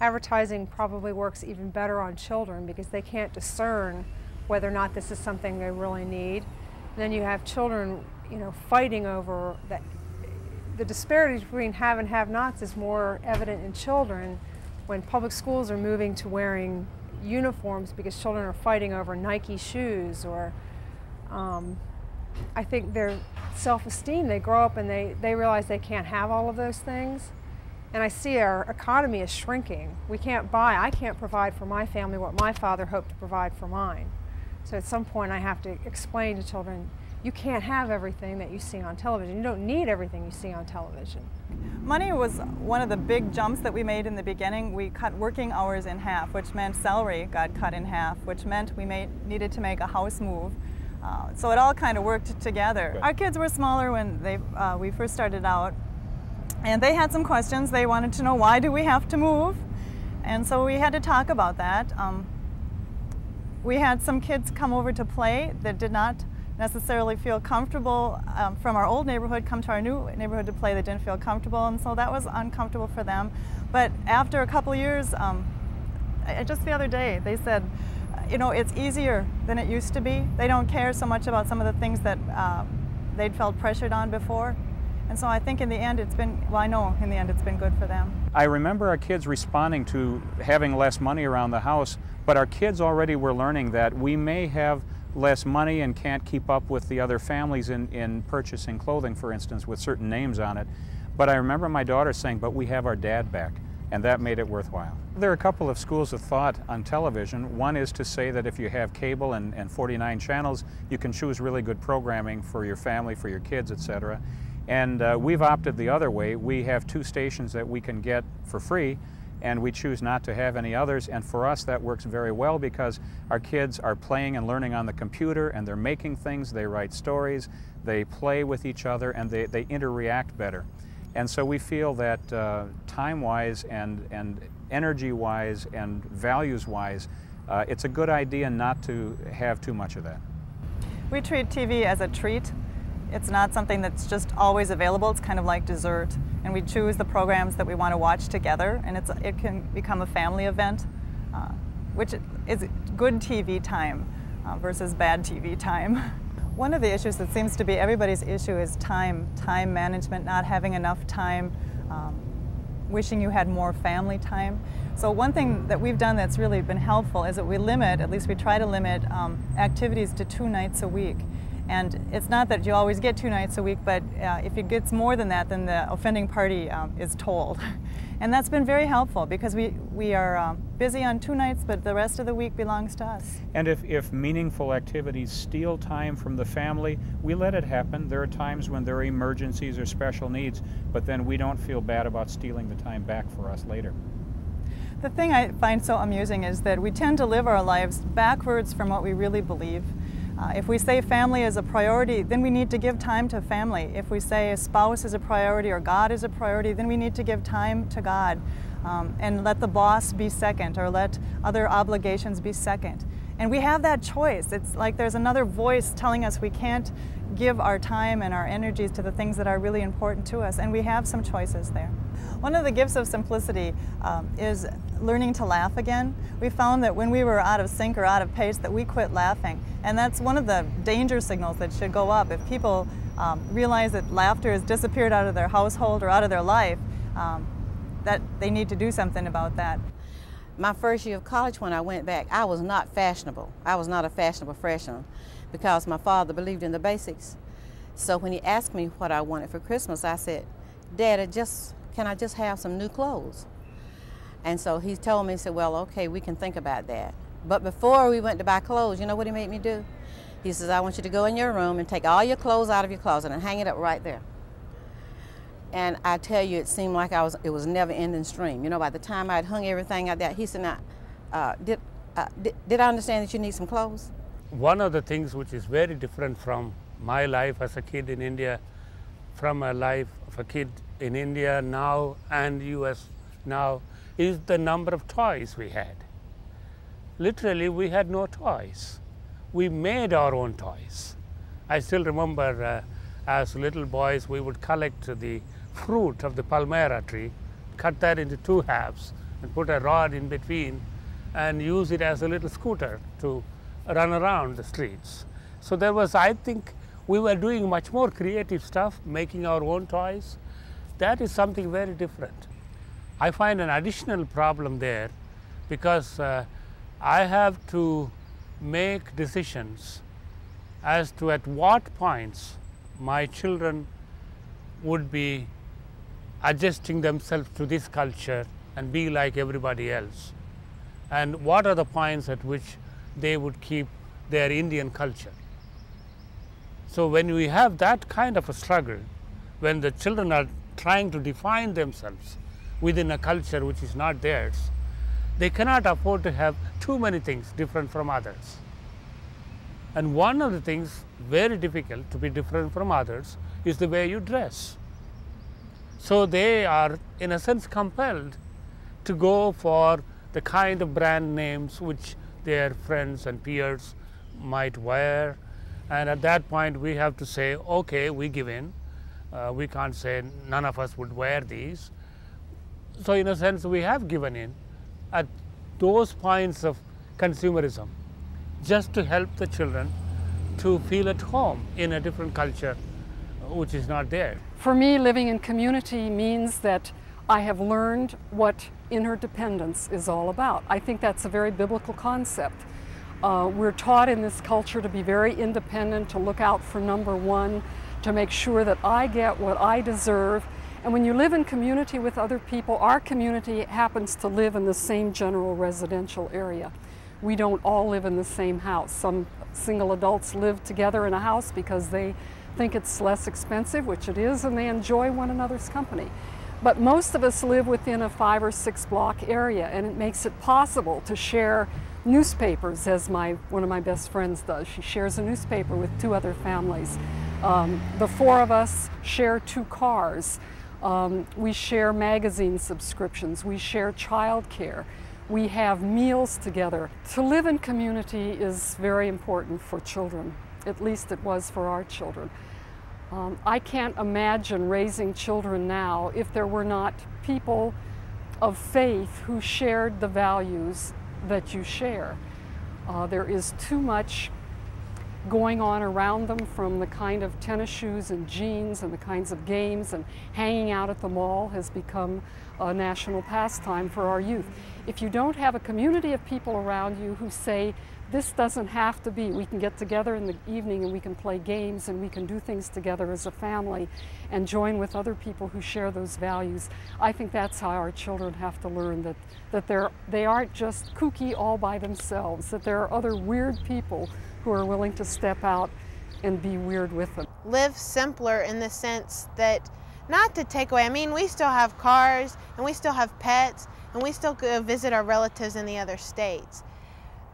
Advertising probably works even better on children because they can't discern whether or not this is something they really need. And then you have children, fighting over that. The disparity between have and have-nots is more evident in children when public schools are moving to wearing uniforms because children are fighting over Nike shoes or I think their self-esteem. They grow up and they realize they can't have all of those things. And I see our economy is shrinking. We can't buy, I can't provide for my family what my father hoped to provide for mine. So at some point I have to explain to children, you can't have everything that you see on television. You don't need everything you see on television. Money was one of the big jumps that we made in the beginning. We cut working hours in half, which meant salary got cut in half, which meant we needed to make a house move. So it all kind of worked together. Right. Our kids were smaller when we first started out. And they had some questions. They wanted to know, why do we have to move? And so we had to talk about that. We had some kids come over to play that did not necessarily feel comfortable from our old neighborhood, come to our new neighborhood to play. They didn't feel comfortable, and so that was uncomfortable for them. But after a couple years, just the other day, they said, it's easier than it used to be. They don't care so much about some of the things that they'd felt pressured on before. And so I think in the end it's been, well, I know in the end it's been good for them. I remember our kids responding to having less money around the house, but our kids already were learning that we may have less money and can't keep up with the other families in purchasing clothing, for instance, with certain names on it. But I remember my daughter saying, but we have our dad back, and that made it worthwhile. There are a couple of schools of thought on television. One is to say that if you have cable and 49 channels, you can choose really good programming for your family, for your kids, etc. And we've opted the other way. We have two stations that we can get for free, and we choose not to have any others. And for us, that works very well because our kids are playing and learning on the computer, and they're making things, they write stories, they play with each other, and they interact better. And so we feel that time-wise and energy-wise and values-wise, it's a good idea not to have too much of that. We treat TV as a treat. It's not something that's just always available. It's kind of like dessert. And we choose the programs that we want to watch together. And it can become a family event, which is good TV time versus bad TV time. One of the issues that seems to be everybody's issue is time management, not having enough time, wishing you had more family time. So one thing that we've done that's really been helpful is that we limit, at least we try to limit activities to 2 nights a week. And it's not that you always get 2 nights a week, but if it gets more than that, then the offending party is told. And that's been very helpful because we are busy on 2 nights, but the rest of the week belongs to us. And if meaningful activities steal time from the family, we let it happen. There are times when there are emergencies or special needs, but then we don't feel bad about stealing the time back for us later. The thing I find so amusing is that we tend to live our lives backwards from what we really believe. If we say family is a priority, then we need to give time to family. If we say a spouse is a priority or God is a priority, then we need to give time to God and let the boss be second or let other obligations be second. And we have that choice. It's like there's another voice telling us we can't give our time and our energies to the things that are really important to us, and we have some choices there. One of the gifts of simplicity is learning to laugh again. We found that when we were out of sync or out of pace that we quit laughing, and that's one of the danger signals that should go up. If people realize that laughter has disappeared out of their household or out of their life, that they need to do something about that. My first year of college when I went back, I was not fashionable. I was not a fashionable freshman because my father believed in the basics. So when he asked me what I wanted for Christmas, I said, Dad, can I just have some new clothes? And so he told me, he said, well, okay, we can think about that. But before we went to buy clothes, you know what he made me do? He says, I want you to go in your room and take all your clothes out of your closet and hang it up right there. And I tell you, it seemed like it was a never-ending stream. By the time I'd hung everything out there, he said, now, did I understand that you need some clothes? One of the things which is very different from my life as a kid in India, from a life of a kid in India now and U.S. now, is the number of toys we had. Literally, we had no toys. We made our own toys. I still remember as little boys, we would collect the fruit of the palmyra tree, cut that into 2 halves, and put a rod in between and use it as a little scooter to run around the streets. So there was, I think, we were doing much more creative stuff, making our own toys. That is something very different. I find an additional problem there because I have to make decisions as to at what points my children would be adjusting themselves to this culture and be like everybody else, and what are the points at which they would keep their Indian culture. So when we have that kind of a struggle, when the children are trying to define themselves within a culture which is not theirs, they cannot afford to have too many things different from others. And one of the things very difficult to be different from others is the way you dress. So they are, in a sense, compelled to go for the kind of brand names which their friends and peers might wear. And at that point, we have to say, okay, we give in. We can't say none of us would wear these. So in a sense, we have given in at those points of consumerism, just to help the children to feel at home in a different culture which is not there. For me, living in community means that I have learned what interdependence is all about. I think that's a very biblical concept. We're taught in this culture to be very independent, to look out for number one, to make sure that I get what I deserve. And when you live in community with other people, our community happens to live in the same general residential area. We don't all live in the same house. Some single adults live together in a house because they think it's less expensive, which it is, and they enjoy one another's company. But most of us live within a 5 or 6 block area, and it makes it possible to share newspapers, as one of my best friends does. She shares a newspaper with 2 other families. The 4 of us share 2 cars. We share magazine subscriptions. We share childcare. We have meals together. To live in community is very important for children. At least it was for our children. I can't imagine raising children now if there were not people of faith who shared the values that you share. There is too much going on around them, from the kind of tennis shoes and jeans and the kinds of games, and hanging out at the mall has become a national pastime for our youth. If you don't have a community of people around you who say, this doesn't have to be, we can get together in the evening and we can play games and we can do things together as a family and join with other people who share those values, I think that's how our children have to learn that they aren't just kooky all by themselves, that there are other weird people who are willing to step out and be weird with them. Live simpler in the sense that, not to take away, I mean, we still have cars and we still have pets and we still go visit our relatives in the other states.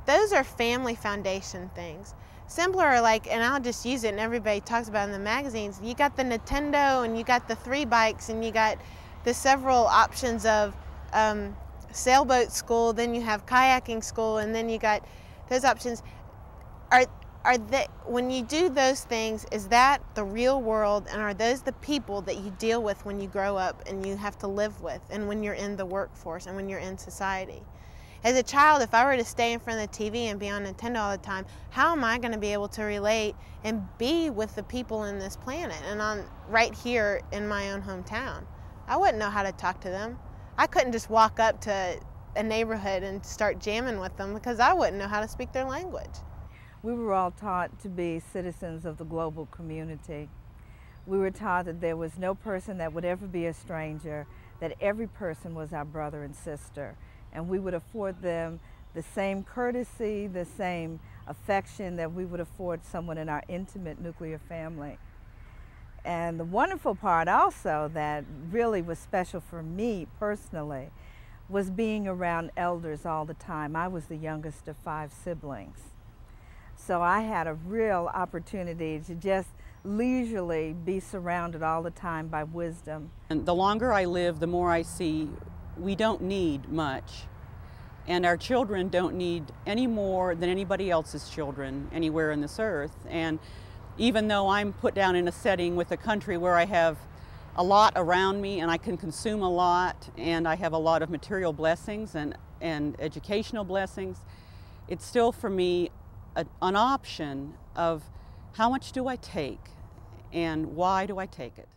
Those are family foundation things. Simpler are like, and I'll just use it, and everybody talks about it in the magazines, you got the Nintendo and you got the 3 bikes and you got the several options of sailboat school, then you have kayaking school, and then you got those options. When you do those things, is that the real world, and are those the people that you deal with when you grow up and you have to live with, and when you're in the workforce and when you're in society? As a child, if I were to stay in front of the TV and be on Nintendo all the time, how am I going to be able to relate and be with the people in this planet and on right here in my own hometown? I wouldn't know how to talk to them. I couldn't just walk up to a neighborhood and start jamming with them because I wouldn't know how to speak their language. We were all taught to be citizens of the global community. We were taught that there was no person that would ever be a stranger, that every person was our brother and sister, and we would afford them the same courtesy, the same affection that we would afford someone in our intimate nuclear family. And the wonderful part also that really was special for me personally was being around elders all the time. I was the youngest of 5 siblings. So I had a real opportunity to just leisurely be surrounded all the time by wisdom. And the longer I live, the more I see we don't need much, and our children don't need any more than anybody else's children anywhere in this earth. And even though I'm put down in a setting with a country where I have a lot around me, and I can consume a lot, and I have a lot of material blessings and educational blessings. It's still for me an option of how much do I take and why do I take it.